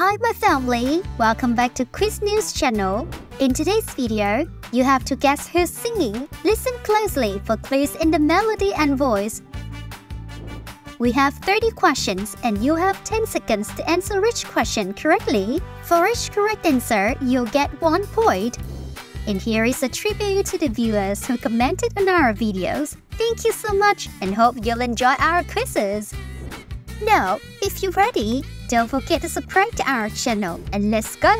Hi my family, welcome back to Quiz News channel. In today's video, you have to guess who's singing. Listen closely for clues in the melody and voice. We have 30 questions and you have 10 seconds to answer each question correctly. For each correct answer, you'll get 1 point. And here is a tribute to the viewers who commented on our videos. Thank you so much and hope you'll enjoy our quizzes. Now, if you're ready, don't forget to subscribe to our channel and let's go!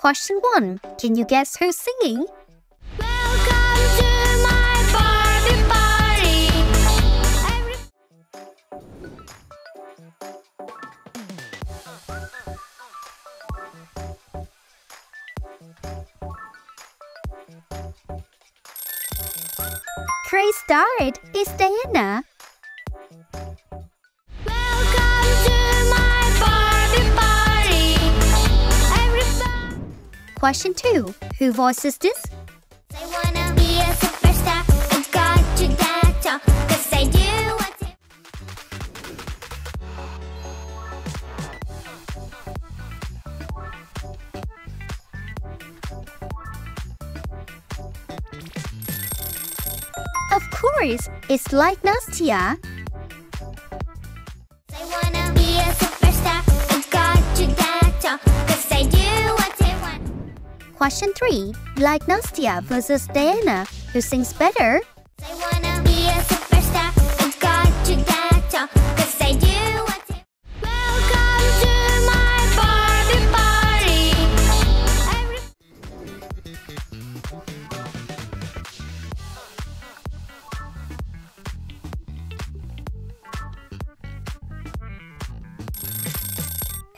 Question 1. Can you guess who's singing? Welcome to my party. Great start! It's Diana. Welcome to my party. Question 2. Who voices this? I wanna be a superstar. I've got you that talk, 'cause I do want to. Of course, it's Like Nastya. Question 3. Like Nastya versus Diana, who sings better? I wanna be a superstar, I've got you that talk, 'cause I do want to. Welcome to my party.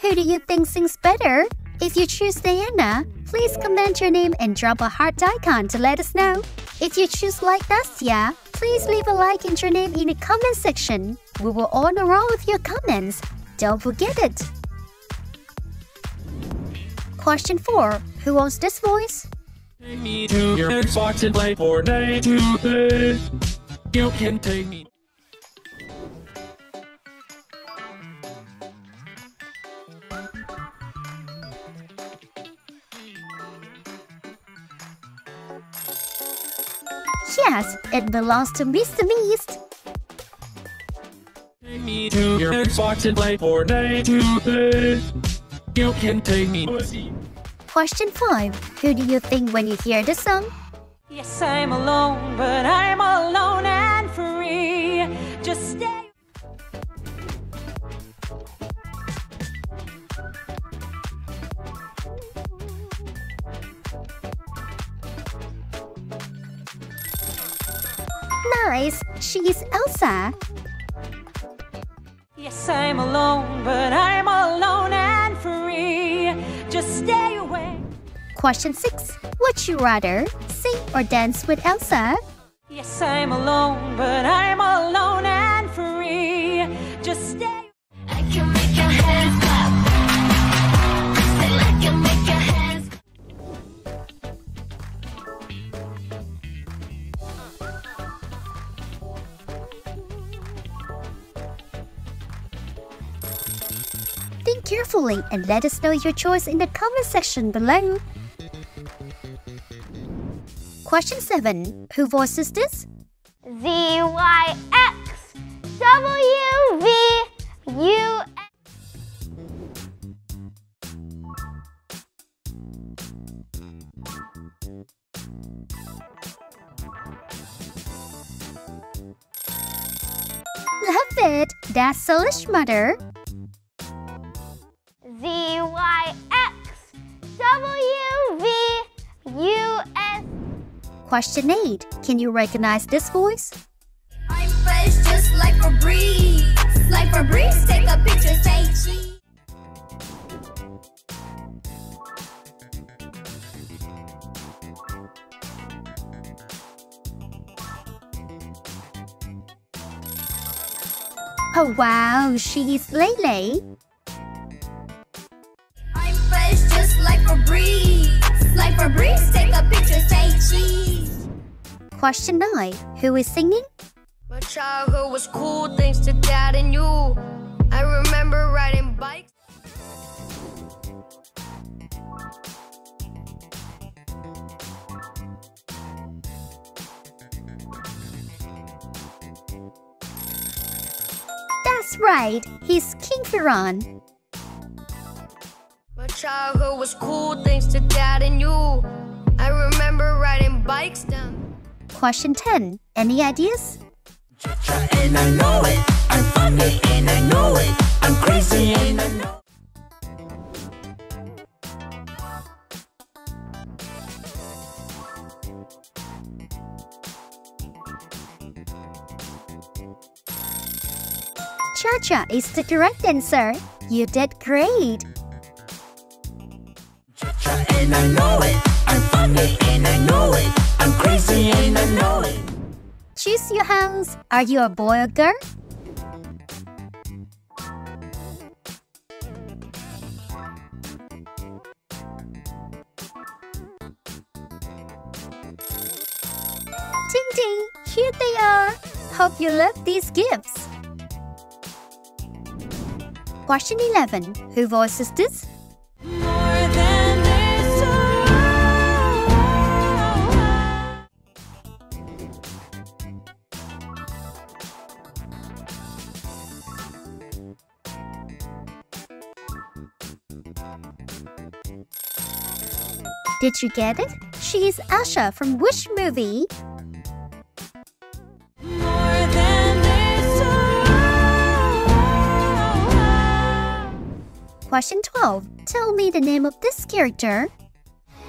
Who do you think sings better? If you choose Diana, please comment your name and drop a heart icon to let us know. If you choose Like Nastya, please leave a like and your name in the comment section. We will honor all of your comments. Don't forget it. Question 4. Who owns this voice? Take me to your Xbox and play Fortnite today. You can take me. Yes, it belongs to Mr. Beast. Take me to your Xbox and play Fortnite today. You can take me. Question 5. Who do you think when you hear the song? Yes, I'm alone, but I'm alone and free. Just stay. She is Elsa. Yes, I'm alone, but I'm alone and free. Just stay away. Question 6. Would you rather sing or dance with Elsa? Yes, I'm alone, but I'm alone and free. Just stay away. I can make your hands pop. I can make your hands. Carefully and let us know your choice in the comment section below. Question 7. Who voices this? ZYXWVUX. Love it! That's Salish Matter. ZYXWVUS. Question 8. Can you recognize this voice? I'm fresh just like a breeze. Like a breeze, take a picture, say cheese. Oh wow, she is Lay Lay. Like a breeze, take a picture, say cheese. Question 9. Who is singing? My childhood was cool thanks to Dad and you. I remember riding bikes. That's right, he's King Ferran. My childhood was cool thanks to Dad and you. I remember riding bikes down. Question 10. Any ideas? And I know it. I'm funny and I know it. I'm crazy and I know it. Cha-cha is the correct answer. You did great. And I know it. I'm funny and I know it. I'm crazy and I know it. Choose your hands. Are you a boy or girl? Ting ting! Here they are. Hope you love these gifts. Question 11. Who voices this? Did you get it? She is Asha from which movie? More than this. Question 12. Tell me the name of this character.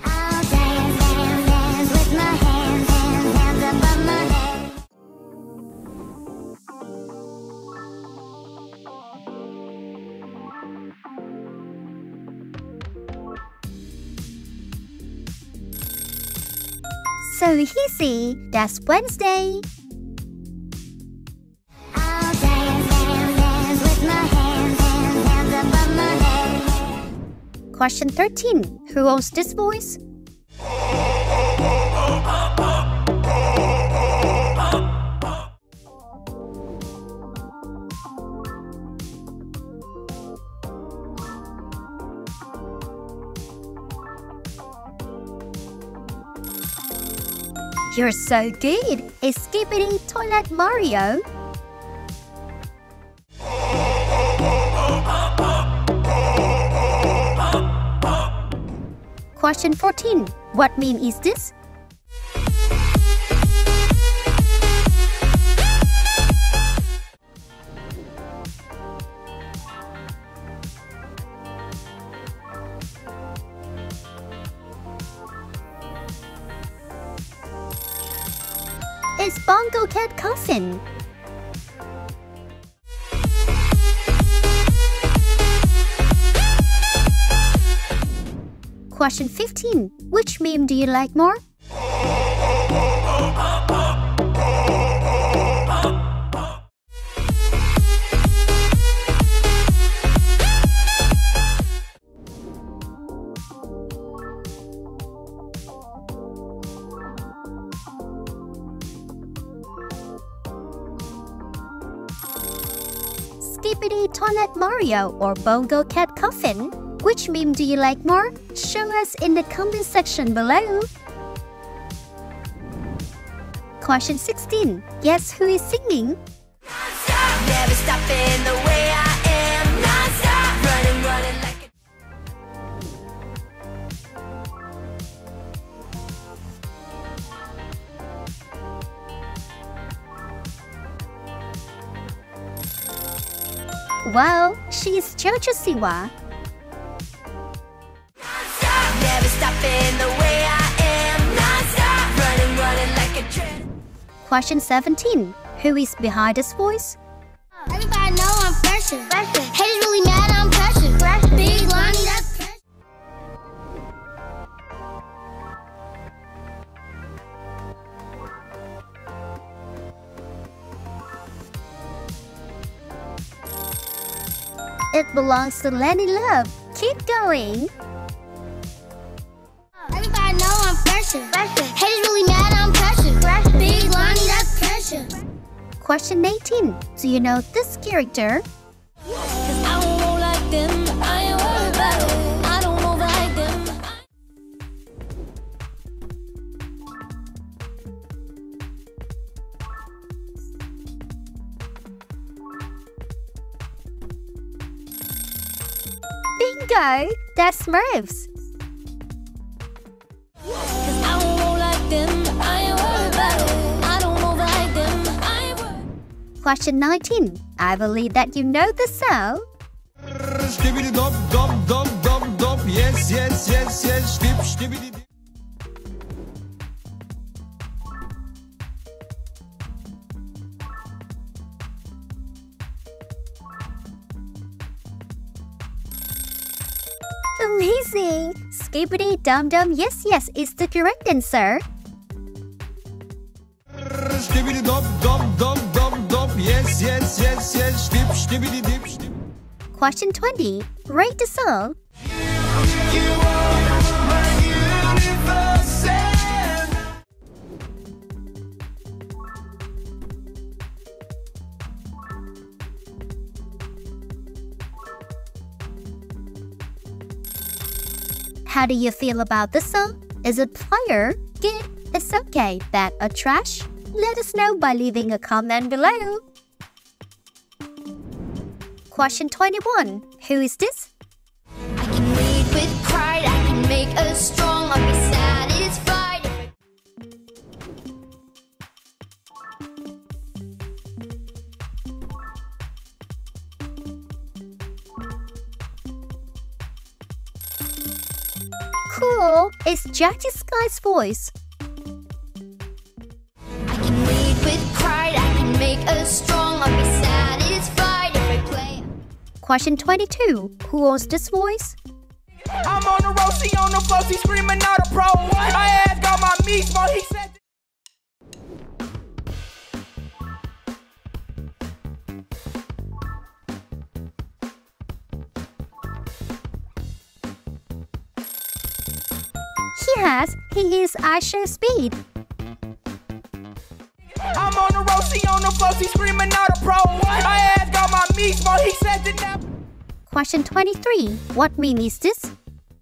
I'll dance, dance, dance with my hands, hands, hands above my so easy, that's Wednesday. I'll dance, dance, dance with my hands, hands, hands above my head. Question 13. Who owns this voice? You're so good! It's Skibidi Toilet Mario! Question 14. What meme is this? It's Bongo Cat Coffin. Question 15. Which meme do you like more? Skibidi Toilet Mario or Bongo Cat Coffin? Which meme do you like more? Show us in the comment section below. Question 16. Guess who is singing? Non-stop, never stopping the way I am. Non-stop, running, running like a... Wow, she is JoJo Siwa. Non-stop, never stopping the way I am. Non-stop, running, running like a train. Question 17. Who is behind this voice? Everybody know I'm pressure. Haters really mad, I'm pressure. Big money, that's pressure. It belongs to Lenny Love. Keep going. Everybody know I'm pressure. Haters really mad, I'm pressure. Big money, that's pressure. question 18. So you know this character. Bingo! That's Smurfs. Question 19. I believe that you know the song. Skibidi Dum Dum Dum Dum Dum. Yes, yes, yes, yes. Skibidi. Amazing! Skibidi Dum Dum. Yes, yes, is the correct answer. Skibidi Dum Dum Dum Dum Dum. Yes, yes, yes, yes. Skibidi Dip Skibidi. Question 20. Rate the song. You are my universe. How do you feel about this song? Is it fire, good, it's okay, bad or trash? Let us know by leaving a comment below. Question 21. Who is this? I can read with pride, I can make us strong, I'll be satisfied. Cool, it's Jackie Sky's voice. I can read with pride, I can make us strong, I'll be satisfied. Question 22. Who owns this voice? I'm on the road, she on the floor, she screaming out a pro. I ass got my meat, but he said. Yes, he is Asha Speed. I'm on the road, she on the floor, she screaming out a pro. I ass got my meat, but he said that. Question 23. What meme is this?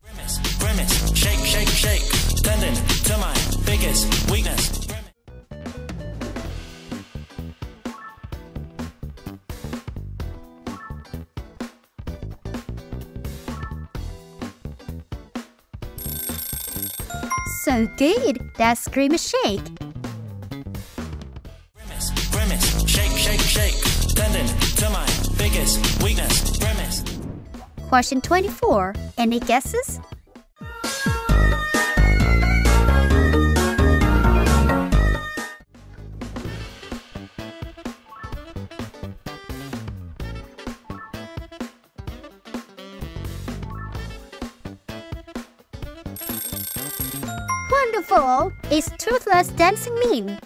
Grimace, grimace, shake, shake, shake. Tendon to my biggest weakness. So good. That's grimace shake. Grimace, grimace, shake, shake, shake. Tendon to my biggest weakness. Grimace. Question 24. Any guesses? Wonderful! It's Toothless dancing meme.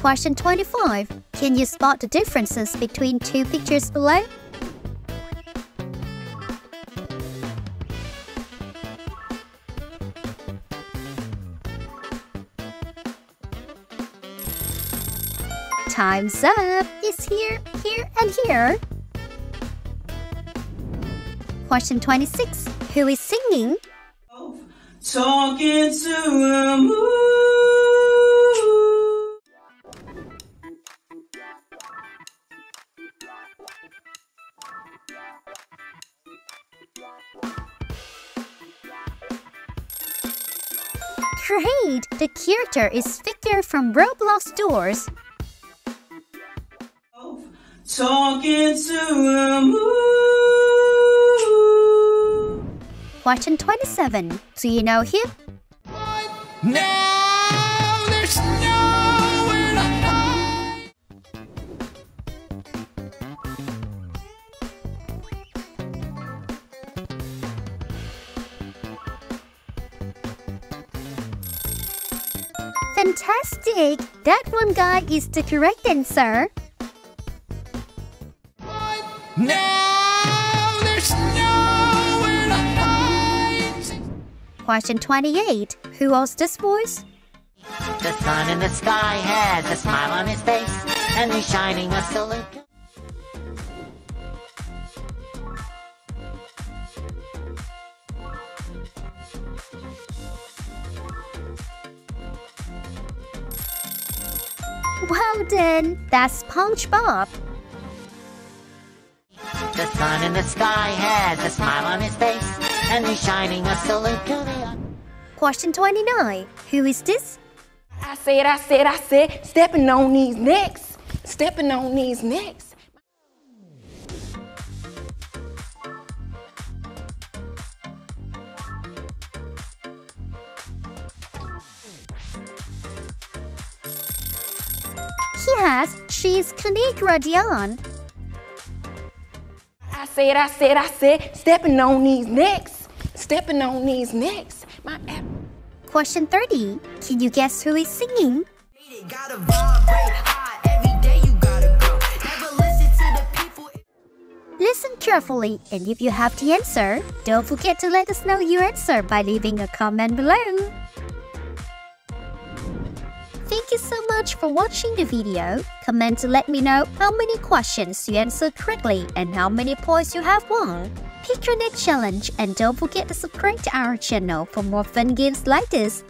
Question 25. Can you spot the differences between two pictures below? Time's up! It's here, here, and here. Question 26. Who is singing? Talking to a moon. Great! The character is Victor from Roblox Doors. Talking to a moon. Question 27. Do you know him? Now there's no one I know. Fantastic! That one guy is the correct answer. Now there's no question 28. Who owns this voice? The sun in the sky has a smile on his face, and he's shining a salute. Well then, that's SpongeBob. The sun in the sky has a smile on his face, and he's shining a salute to the sun. Question 29. Who is this? I said, stepping on these necks, stepping on these necks. Yes, she's Kinigra Deon. I said, stepping on these necks, stepping on these necks. Question 30. Can you guess who is singing? Listen carefully, and if you have the answer, don't forget to let us know your answer by leaving a comment below. Thank you so much for watching the video. Comment to let me know how many questions you answered correctly and how many points you have won. Pick your next challenge and don't forget to subscribe to our channel for more fun games like this.